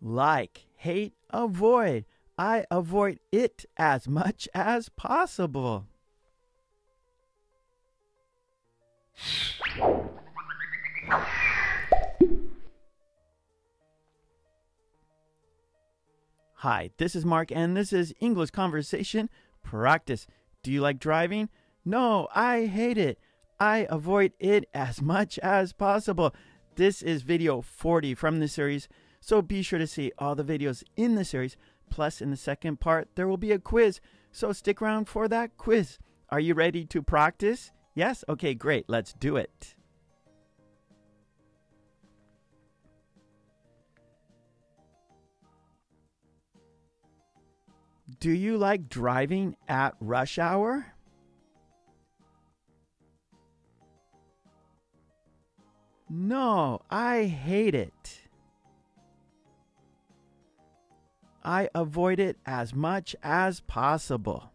like, hate, avoid. I avoid it as much as possible. Hi, this is Mark, and this is English Conversation Practice. Do you like driving? No, I hate it. I avoid it as much as possible. This is video 40 from the series, so be sure to see all the videos in the series. Plus, in the second part, there will be a quiz, so stick around for that quiz. Are you ready to practice? Yes? Okay, great. Let's do it. Do you like driving at rush hour? No, I hate it. I avoid it as much as possible.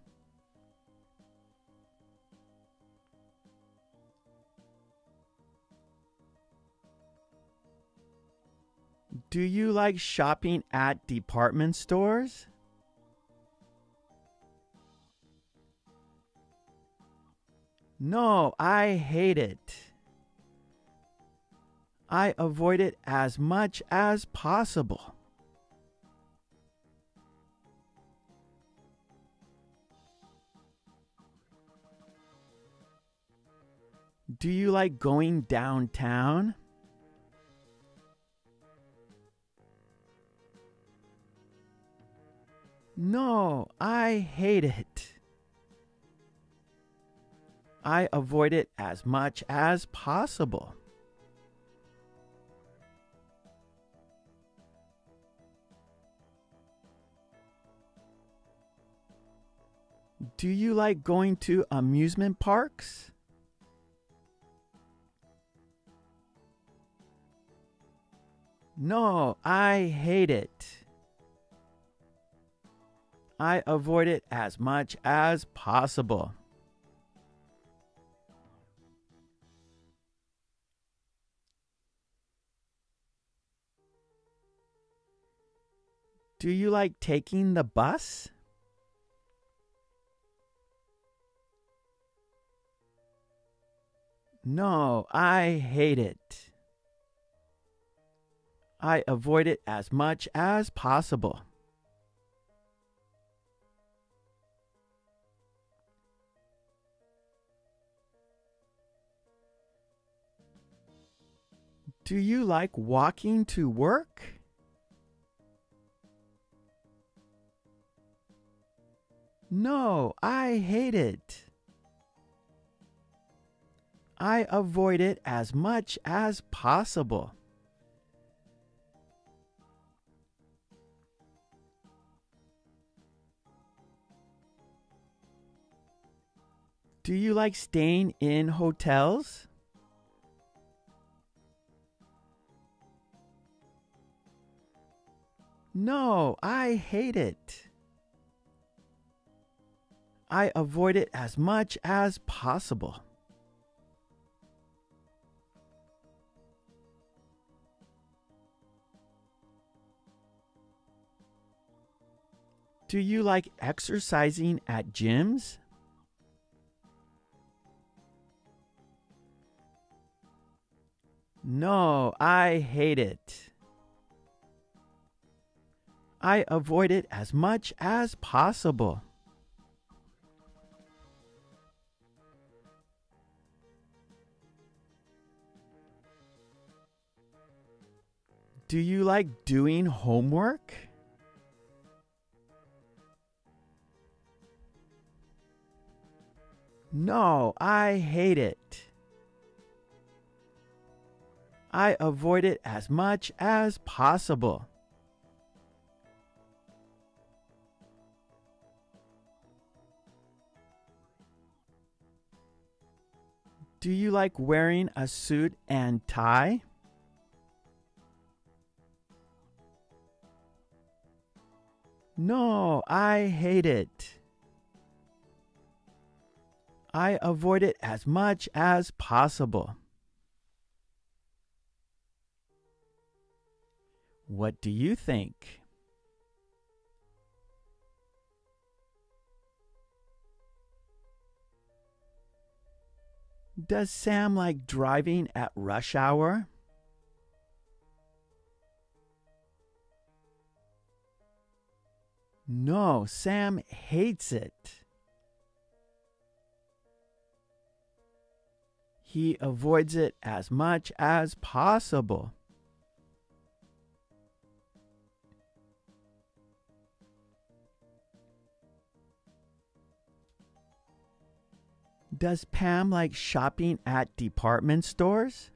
Do you like shopping at department stores? No, I hate it. I avoid it as much as possible. Do you like going downtown? No, I hate it. I avoid it as much as possible. Do you like going to amusement parks? No, I hate it. I avoid it as much as possible. Do you like taking the bus? No, I hate it. I avoid it as much as possible. Do you like walking to work? No, I hate it. I avoid it as much as possible. Do you like staying in hotels? No, I hate it. I avoid it as much as possible. Do you like exercising at gyms? No, I hate it. I avoid it as much as possible. Do you like doing homework? No, I hate it. I avoid it as much as possible. Do you like wearing a suit and tie? No, I hate it. I avoid it as much as possible. What do you think? Does Sam like driving at rush hour? No, Sam hates it. He avoids it as much as possible. Does Pam like shopping at department stores?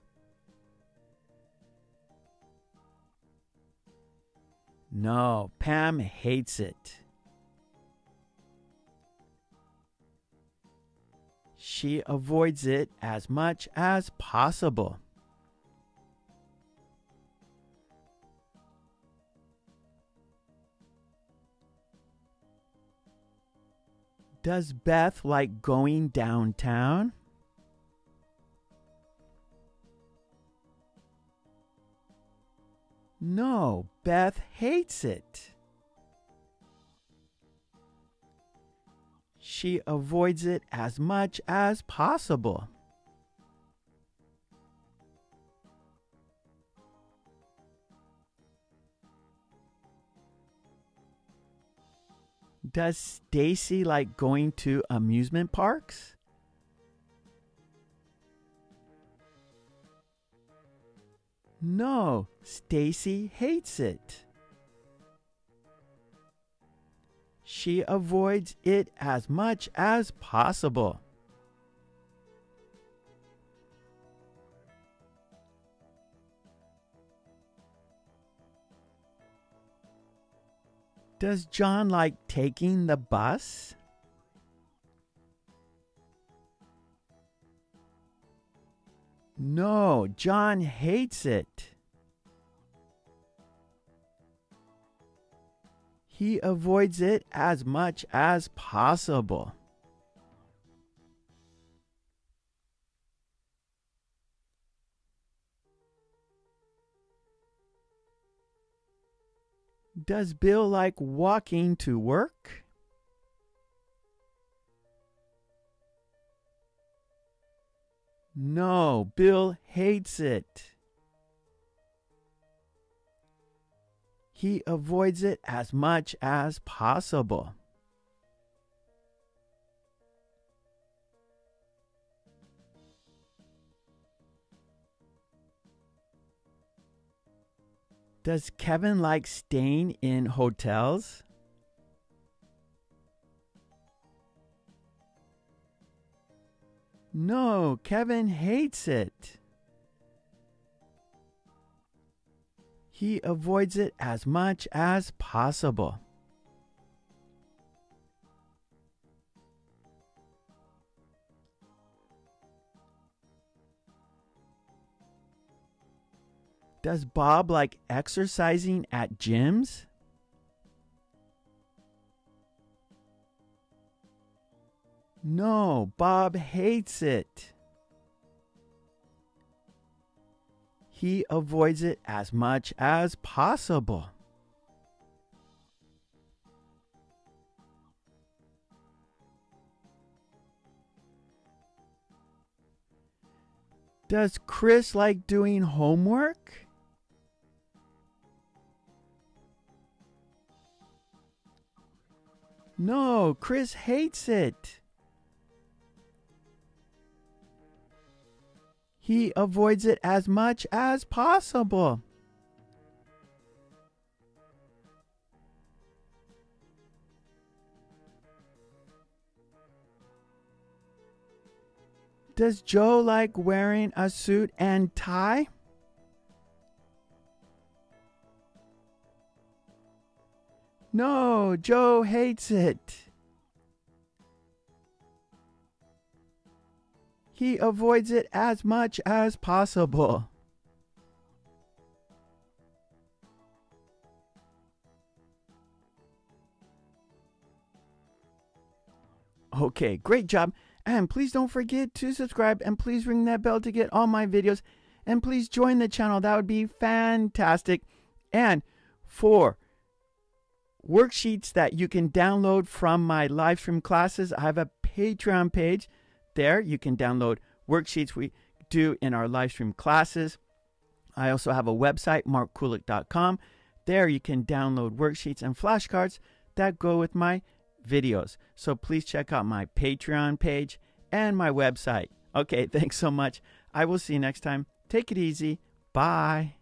No, Pam hates it. She avoids it as much as possible. Does Beth like going downtown? No, Beth hates it. She avoids it as much as possible. Does Stacy like going to amusement parks? No, Stacy hates it. She avoids it as much as possible. Does John like taking the bus? No, John hates it. He avoids it as much as possible. Does Bill like walking to work? No, Bill hates it. He avoids it as much as possible. Does Kevin like staying in hotels? No, Kevin hates it. He avoids it as much as possible. Does Bob like exercising at gyms? No, Bob hates it. He avoids it as much as possible. Does Chris like doing homework? No, Chris hates it. He avoids it as much as possible. Does Joe like wearing a suit and tie? No, Joe hates it. He avoids it as much as possible. Okay, great job. And please don't forget to subscribe, and please ring that bell to get all my videos, and please join the channel. That would be fantastic. and for worksheets that you can download from my live stream classes, I have a Patreon page. There you can download worksheets we do in our live stream classes. I also have a website, markkulek.com. There you can download worksheets and flashcards that go with my videos. So please check out my Patreon page and my website. Okay, thanks so much. I will see you next time. Take it easy. Bye.